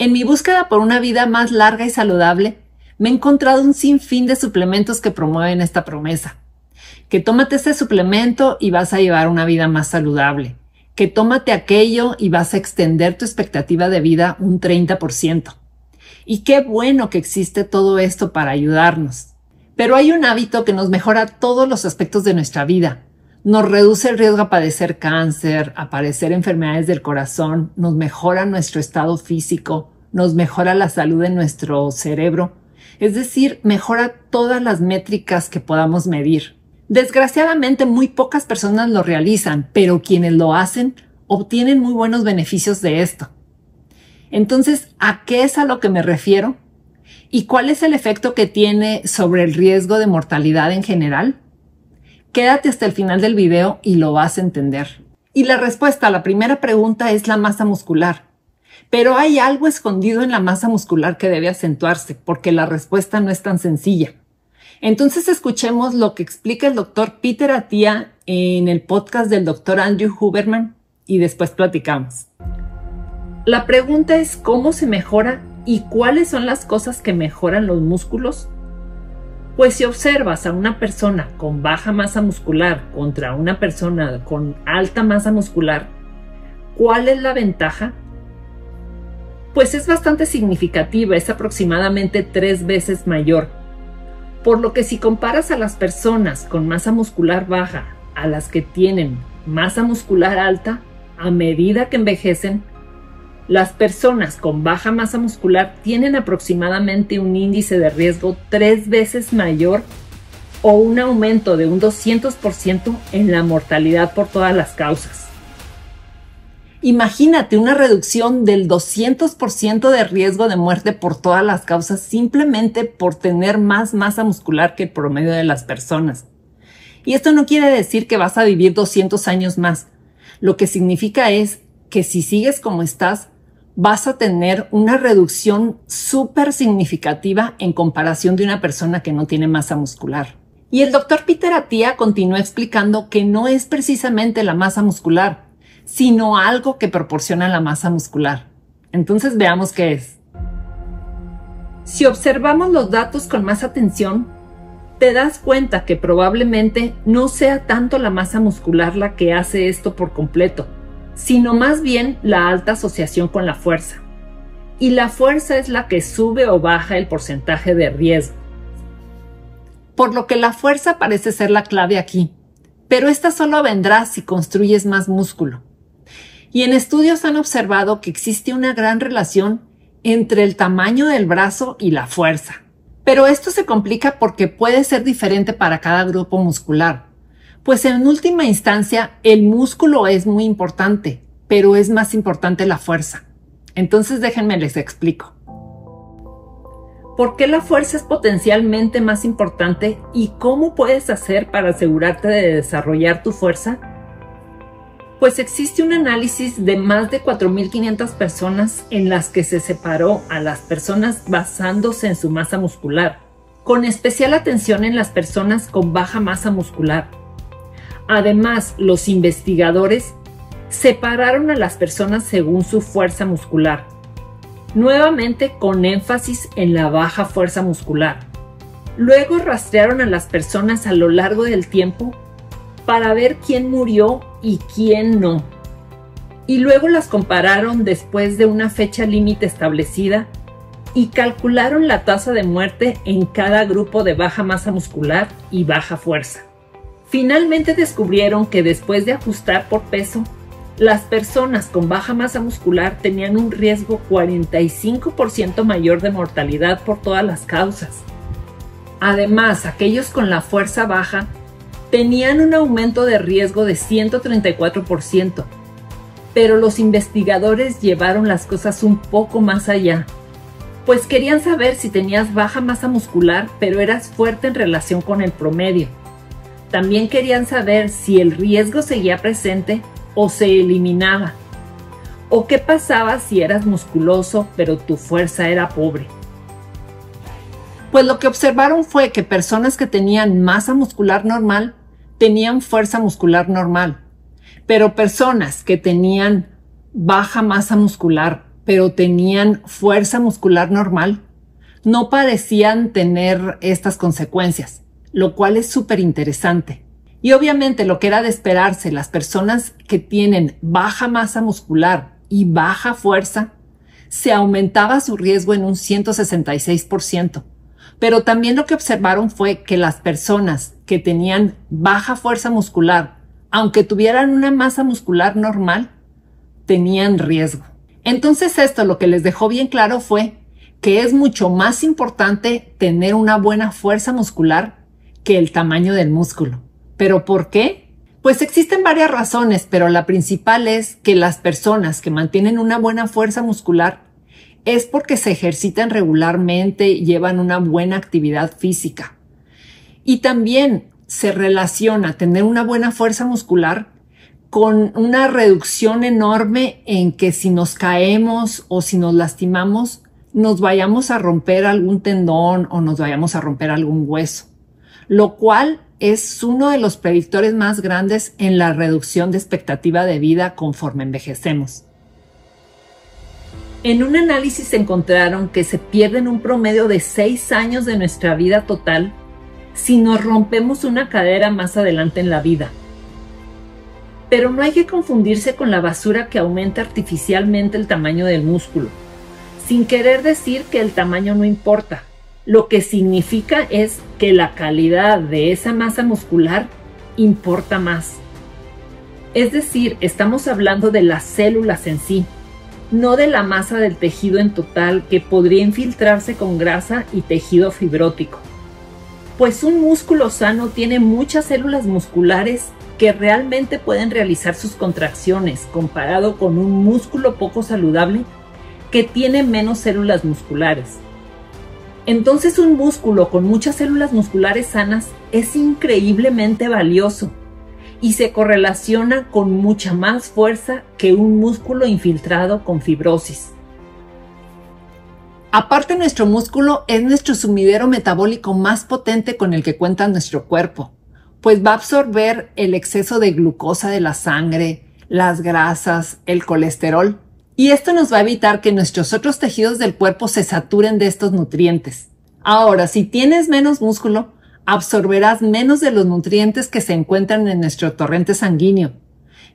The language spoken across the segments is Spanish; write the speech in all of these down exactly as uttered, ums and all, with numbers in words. En mi búsqueda por una vida más larga y saludable, me he encontrado un sinfín de suplementos que promueven esta promesa. Que tómate este suplemento y vas a llevar una vida más saludable. Que tómate aquello y vas a extender tu expectativa de vida un treinta por ciento. Y qué bueno que existe todo esto para ayudarnos. Pero hay un hábito que nos mejora todos los aspectos de nuestra vida. Nos reduce el riesgo a padecer cáncer, a padecer enfermedades del corazón, nos mejora nuestro estado físico, nos mejora la salud de nuestro cerebro. Es decir, mejora todas las métricas que podamos medir. Desgraciadamente, muy pocas personas lo realizan, pero quienes lo hacen obtienen muy buenos beneficios de esto. Entonces, ¿a qué es a lo que me refiero? ¿Y cuál es el efecto que tiene sobre el riesgo de mortalidad en general? Quédate hasta el final del video y lo vas a entender. Y la respuesta a la primera pregunta es la masa muscular. Pero hay algo escondido en la masa muscular que debe acentuarse, porque la respuesta no es tan sencilla. Entonces escuchemos lo que explica el doctor Peter Attia en el podcast del doctor Andrew Huberman y después platicamos. La pregunta es ¿cómo se mejora? ¿Y cuáles son las cosas que mejoran los músculos? Pues si observas a una persona con baja masa muscular contra una persona con alta masa muscular, ¿cuál es la ventaja? Pues es bastante significativa, es aproximadamente tres veces mayor. Por lo que si comparas a las personas con masa muscular baja a las que tienen masa muscular alta, a medida que envejecen, las personas con baja masa muscular tienen aproximadamente un índice de riesgo tres veces mayor o un aumento de un doscientos por ciento en la mortalidad por todas las causas. Imagínate una reducción del doscientos por ciento de riesgo de muerte por todas las causas simplemente por tener más masa muscular que el promedio de las personas. Y esto no quiere decir que vas a vivir doscientos años más. Lo que significa es que si sigues como estás, vas a tener una reducción súper significativa en comparación de una persona que no tiene masa muscular. Y el doctor Peter Attia continúa explicando que no es precisamente la masa muscular, sino algo que proporciona la masa muscular. Entonces veamos qué es. Si observamos los datos con más atención, te das cuenta que probablemente no sea tanto la masa muscular la que hace esto por completo, sino más bien la alta asociación con la fuerza. Y la fuerza es la que sube o baja el porcentaje de riesgo. Por lo que la fuerza parece ser la clave aquí, pero esta solo vendrá si construyes más músculo. Y en estudios han observado que existe una gran relación entre el tamaño del brazo y la fuerza. Pero esto se complica porque puede ser diferente para cada grupo muscular. Pues en última instancia, el músculo es muy importante, pero es más importante la fuerza. Entonces déjenme les explico. ¿Por qué la fuerza es potencialmente más importante y cómo puedes hacer para asegurarte de desarrollar tu fuerza? Pues existe un análisis de más de cuatro mil quinientas personas en las que se separó a las personas basándose en su masa muscular, con especial atención en las personas con baja masa muscular. Además, los investigadores separaron a las personas según su fuerza muscular, nuevamente con énfasis en la baja fuerza muscular. Luego rastrearon a las personas a lo largo del tiempo para ver quién murió y quién no. Y luego las compararon después de una fecha límite establecida y calcularon la tasa de muerte en cada grupo de baja masa muscular y baja fuerza. Finalmente descubrieron que después de ajustar por peso, las personas con baja masa muscular tenían un riesgo cuarenta y cinco por ciento mayor de mortalidad por todas las causas. Además, aquellos con la fuerza baja tenían un aumento de riesgo de ciento treinta y cuatro por ciento, pero los investigadores llevaron las cosas un poco más allá, pues querían saber si tenías baja masa muscular, pero eras fuerte en relación con el promedio. También querían saber si el riesgo seguía presente o se eliminaba, o qué pasaba si eras musculoso pero tu fuerza era pobre. Pues lo que observaron fue que personas que tenían masa muscular normal tenían fuerza muscular normal, pero personas que tenían baja masa muscular pero tenían fuerza muscular normal, no parecían tener estas consecuencias, lo cual es súper interesante. Y obviamente lo que era de esperarse, las personas que tienen baja masa muscular y baja fuerza, se aumentaba su riesgo en un ciento sesenta y seis por ciento. Pero también lo que observaron fue que las personas que tenían baja fuerza muscular, aunque tuvieran una masa muscular normal, tenían riesgo. Entonces esto lo que les dejó bien claro fue que es mucho más importante tener una buena fuerza muscular que el tamaño del músculo. ¿Pero por qué? Pues existen varias razones, pero la principal es que las personas que mantienen una buena fuerza muscular es porque se ejercitan regularmente, llevan una buena actividad física. Y también se relaciona tener una buena fuerza muscular con una reducción enorme en que si nos caemos o si nos lastimamos, nos vayamos a romper algún tendón o nos vayamos a romper algún hueso, lo cual es uno de los predictores más grandes en la reducción de expectativa de vida conforme envejecemos. En un análisis encontraron que se pierden un promedio de seis años de nuestra vida total si nos rompemos una cadera más adelante en la vida. Pero no hay que confundirse con la basura que aumenta artificialmente el tamaño del músculo, sin querer decir que el tamaño no importa. Lo que significa es que la calidad de esa masa muscular importa más. Es decir, estamos hablando de las células en sí, no de la masa del tejido en total que podría infiltrarse con grasa y tejido fibrótico. Pues un músculo sano tiene muchas células musculares que realmente pueden realizar sus contracciones comparado con un músculo poco saludable que tiene menos células musculares. Entonces un músculo con muchas células musculares sanas es increíblemente valioso y se correlaciona con mucha más fuerza que un músculo infiltrado con fibrosis. Aparte, nuestro músculo es nuestro sumidero metabólico más potente con el que cuenta nuestro cuerpo, pues va a absorber el exceso de glucosa de la sangre, las grasas, el colesterol, y esto nos va a evitar que nuestros otros tejidos del cuerpo se saturen de estos nutrientes. Ahora, si tienes menos músculo, absorberás menos de los nutrientes que se encuentran en nuestro torrente sanguíneo,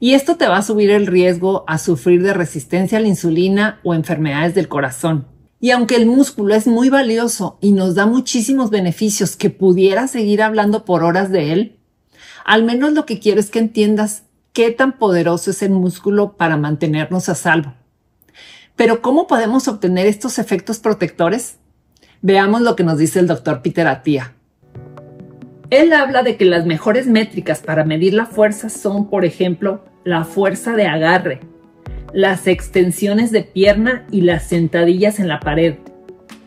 y esto te va a subir el riesgo a sufrir de resistencia a la insulina o enfermedades del corazón. Y aunque el músculo es muy valioso y nos da muchísimos beneficios que pudiera seguir hablando por horas de él, al menos lo que quiero es que entiendas qué tan poderoso es el músculo para mantenernos a salvo. Pero ¿cómo podemos obtener estos efectos protectores? Veamos lo que nos dice el doctor Peter Attia. Él habla de que las mejores métricas para medir la fuerza son, por ejemplo, la fuerza de agarre, las extensiones de pierna y las sentadillas en la pared.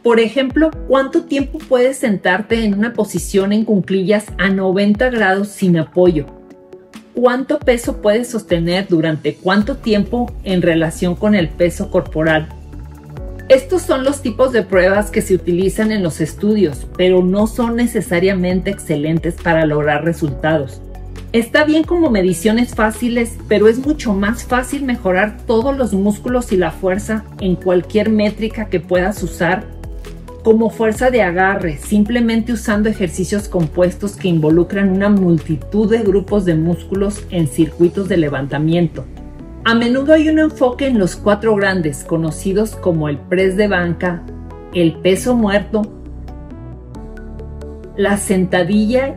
Por ejemplo, ¿cuánto tiempo puedes sentarte en una posición en cuclillas a noventa grados sin apoyo? ¿Cuánto peso puedes sostener durante cuánto tiempo en relación con el peso corporal? Estos son los tipos de pruebas que se utilizan en los estudios, pero no son necesariamente excelentes para lograr resultados. Está bien como mediciones fáciles, pero es mucho más fácil mejorar todos los músculos y la fuerza en cualquier métrica que puedas usar, como fuerza de agarre, simplemente usando ejercicios compuestos que involucran una multitud de grupos de músculos en circuitos de levantamiento. A menudo hay un enfoque en los cuatro grandes, conocidos como el press de banca, el peso muerto, la sentadilla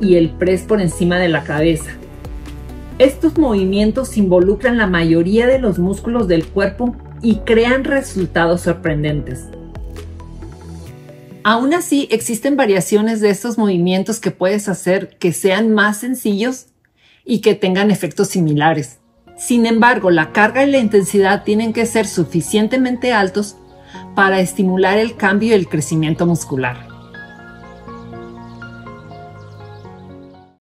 y el press por encima de la cabeza. Estos movimientos involucran la mayoría de los músculos del cuerpo y crean resultados sorprendentes. Aún así, existen variaciones de estos movimientos que puedes hacer que sean más sencillos y que tengan efectos similares. Sin embargo, la carga y la intensidad tienen que ser suficientemente altos para estimular el cambio y el crecimiento muscular.